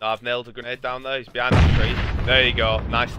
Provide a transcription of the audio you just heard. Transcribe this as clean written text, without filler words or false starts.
I've nailed a grenade down there. He's behind that tree. There you go. Nice.